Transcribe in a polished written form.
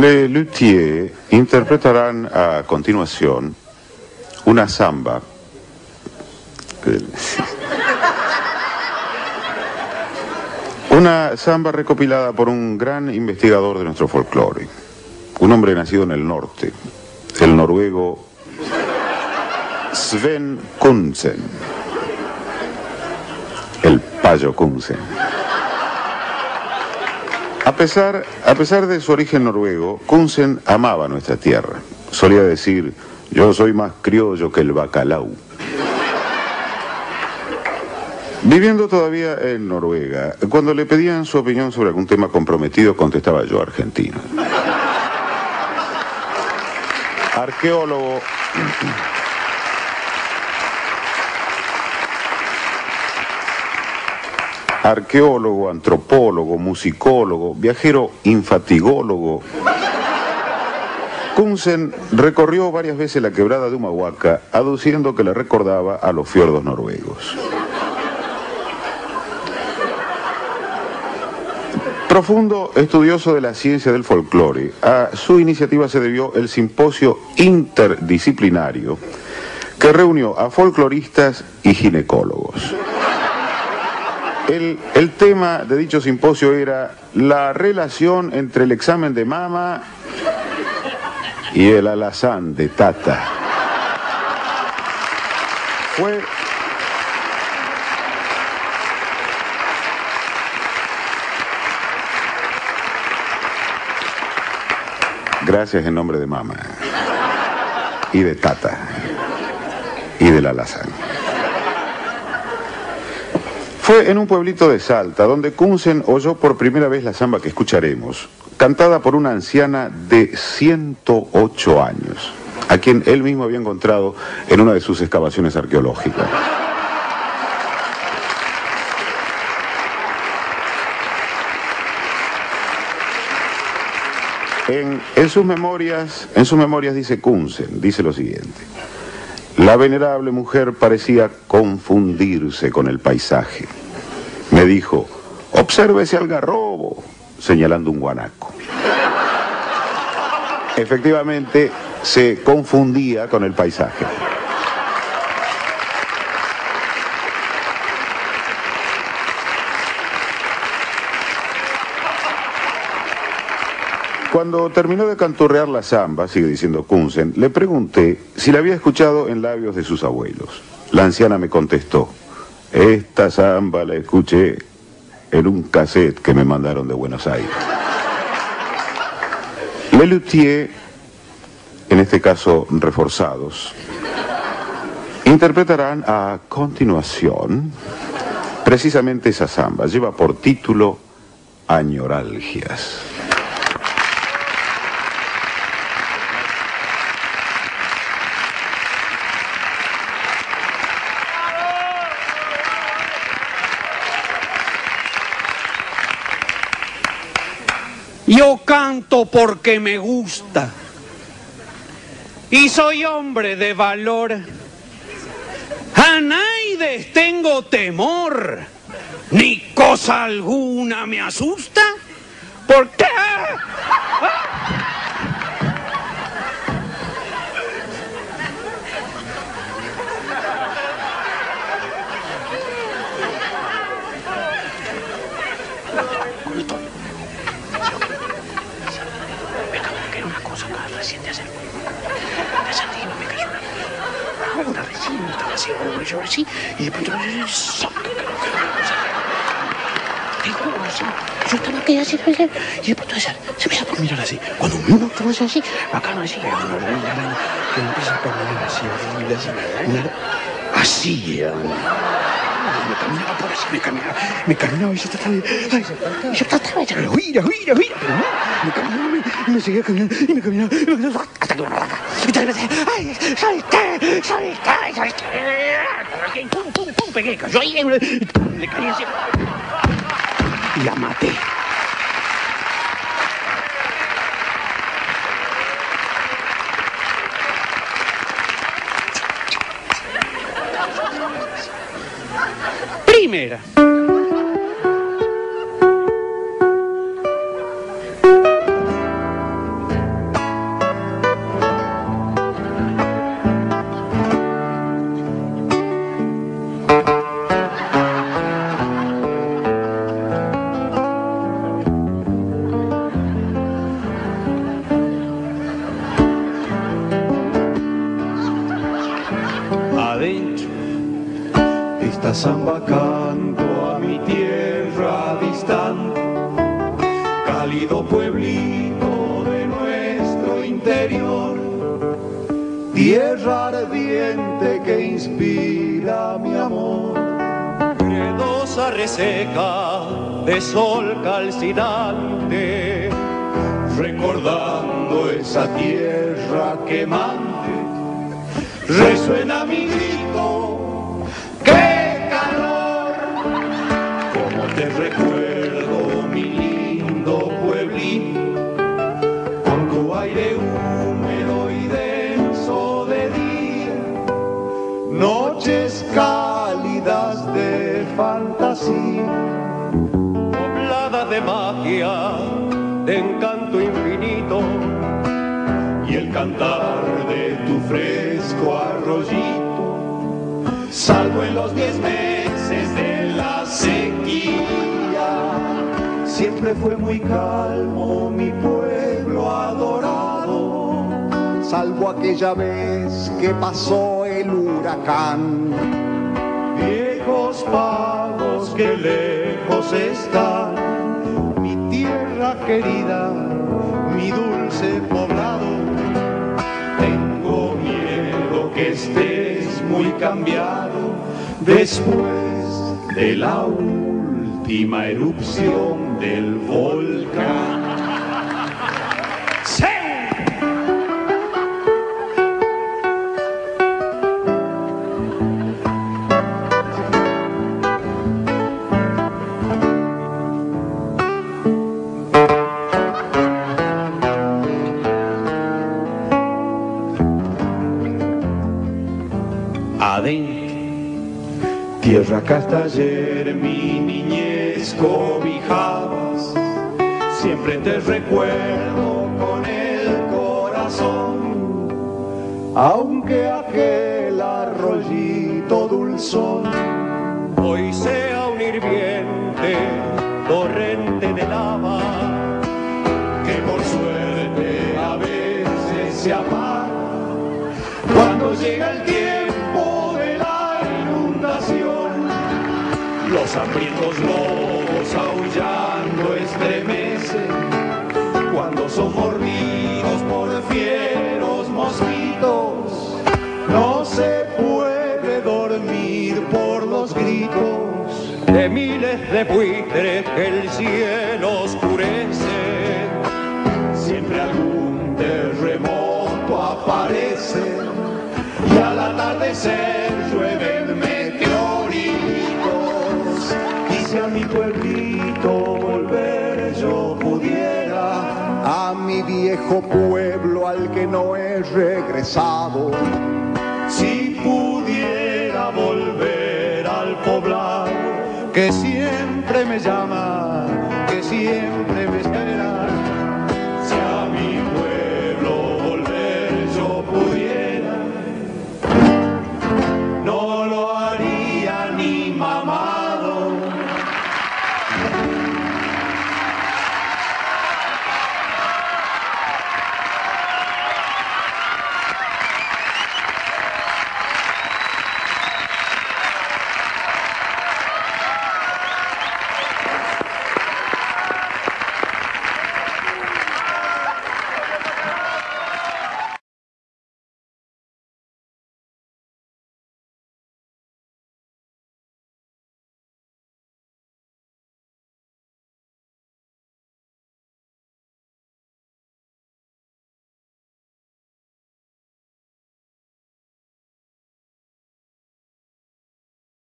Les Luthiers interpretarán a continuación una samba. Una samba recopilada por un gran investigador de nuestro folclore, un hombre nacido en el norte, el noruego Sven Kunsen, el payo Kunsen. A pesar de su origen noruego, Kunsen amaba nuestra tierra. Solía decir, yo soy más criollo que el bacalao. Viviendo todavía en Noruega, cuando le pedían su opinión sobre algún tema comprometido, contestaba yo, argentino. Arqueólogo. Arqueólogo, antropólogo, musicólogo, viajero infatigólogo. Kunsen recorrió varias veces la quebrada de Humahuaca, aduciendo que le recordaba a los fiordos noruegos. Profundo estudioso de la ciencia del folclore, a su iniciativa se debió el simposio interdisciplinario que reunió a folcloristas y ginecólogos. El tema de dicho simposio era la relación entre el examen de mama y el alazán de tata. Gracias en nombre de mamá, y de tata, y del alazán. Fue en un pueblito de Salta, donde Kunsen oyó por primera vez la samba que escucharemos, cantada por una anciana de 108 años, a quien él mismo había encontrado en una de sus excavaciones arqueológicas. En sus memorias dice Kunsen, dice lo siguiente: la venerable mujer parecía confundirse con el paisaje. Me dijo, observe ese algarrobo, señalando un guanaco. Efectivamente, se confundía con el paisaje. Cuando terminó de canturrear la samba, sigue diciendo Kunsen, le pregunté si la había escuchado en labios de sus abuelos. La anciana me contestó, esta samba la escuché en un cassette que me mandaron de Buenos Aires. Les Luthiers, en este caso reforzados, interpretarán a continuación precisamente esa samba. Lleva por título Añoralgias. Yo canto porque me gusta y soy hombre de valor. A nadie tengo temor, ni cosa alguna me asusta, porque... Y de pronto yo estaba aquí así, y de pronto se empieza a mirar así. Cuando uno comienza así, bacano así, que empieza a caminar así, horrible, así. Me caminaba y yo trataba gira. Me caminaba y me seguía caminando y me caminaba hasta que me arranca. Y de repente, ¡ay! ¡Solté! ¡Pum! Pegué, cayó ahí, le caí encima. Y la maté. Primera. Cálido pueblito de nuestro interior, tierra ardiente que inspira mi amor. Gredosa reseca de sol calcinante, recordando esa tierra quemante, resuena mi grito, ¡qué calor! Como te recuerdo, mi lindo pueblito, con tu aire húmedo y denso de día, noches cálidas de fantasía, poblada de magia, de encanto infinito, y el cantar de tu fresco arroyito, salvo en los 10 meses de la sequía. Siempre fue muy calmo mi pueblo adorado, salvo aquella vez que pasó el huracán. Viejos pagos que lejos están, querida, mi dulce poblado, tengo miedo que estés muy cambiado después de la última erupción del volcán. ¡Sí! Tierra que hasta ayer mi niñez cobijabas, siempre te recuerdo con el corazón, aunque aquel arroyito dulzón hoy sea un hirviente torrente de lava, que por suerte a veces se apaga cuando llega el tiempo de la inundación. Los hambrientos lobos aullando estremecen cuando son mordidos por fieros mosquitos. No se puede dormir por los gritos de miles de buitres que el cielo oscurece. Siempre algún terremoto aparece y al atardecer llueven meteoritos. Y si a mi pueblito volver yo pudiera, a mi viejo pueblo al que no he regresado, si pudiera volver al poblado que siempre me llama, que siempre me espera,